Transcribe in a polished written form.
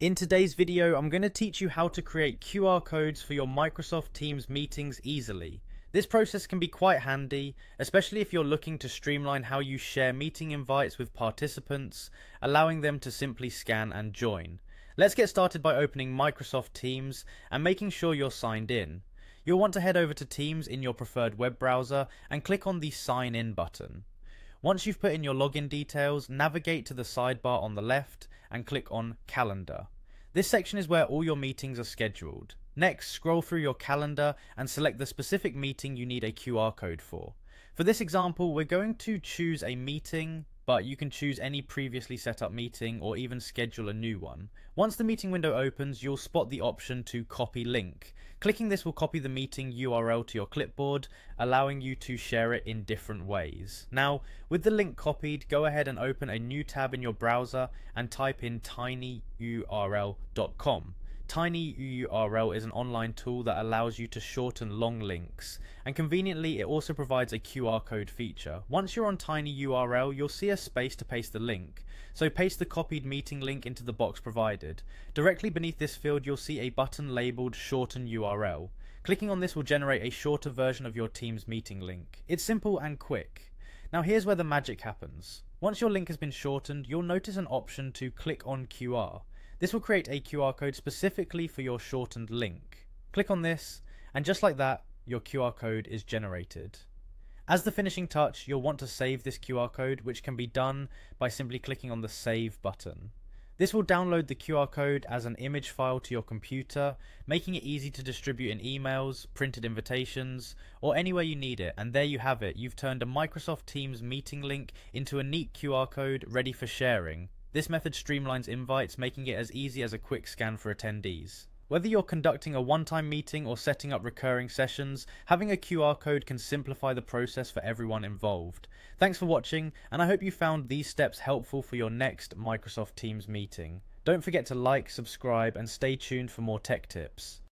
In today's video, I'm going to teach you how to create QR codes for your Microsoft Teams meetings easily. This process can be quite handy, especially if you're looking to streamline how you share meeting invites with participants, allowing them to simply scan and join. Let's get started by opening Microsoft Teams and making sure you're signed in. You'll want to head over to Teams in your preferred web browser and click on the Sign In button. Once you've put in your login details, navigate to the sidebar on the left and click on Calendar. This section is where all your meetings are scheduled. Next, scroll through your calendar and select the specific meeting you need a QR code for. For this example, we're going to choose a meeting, but you can choose any previously set up meeting or even schedule a new one. Once the meeting window opens, you'll spot the option to copy link. Clicking this will copy the meeting URL to your clipboard, allowing you to share it in different ways. Now, with the link copied, go ahead and open a new tab in your browser and type in tinyurl.com. TinyURL is an online tool that allows you to shorten long links, and conveniently it also provides a QR code feature. Once you're on TinyURL, you'll see a space to paste the link, so paste the copied meeting link into the box provided. Directly beneath this field you'll see a button labelled Shorten URL. Clicking on this will generate a shorter version of your Teams meeting link. It's simple and quick. Now here's where the magic happens. Once your link has been shortened, you'll notice an option to click on QR. This will create a QR code specifically for your shortened link. Click on this, and just like that, your QR code is generated. As the finishing touch, you'll want to save this QR code, which can be done by simply clicking on the Save button. This will download the QR code as an image file to your computer, making it easy to distribute in emails, printed invitations, or anywhere you need it. And there you have it. You've turned a Microsoft Teams meeting link into a neat QR code ready for sharing. This method streamlines invites, making it as easy as a quick scan for attendees. Whether you're conducting a one-time meeting or setting up recurring sessions, having a QR code can simplify the process for everyone involved. Thanks for watching, and I hope you found these steps helpful for your next Microsoft Teams meeting. Don't forget to like, subscribe, and stay tuned for more tech tips.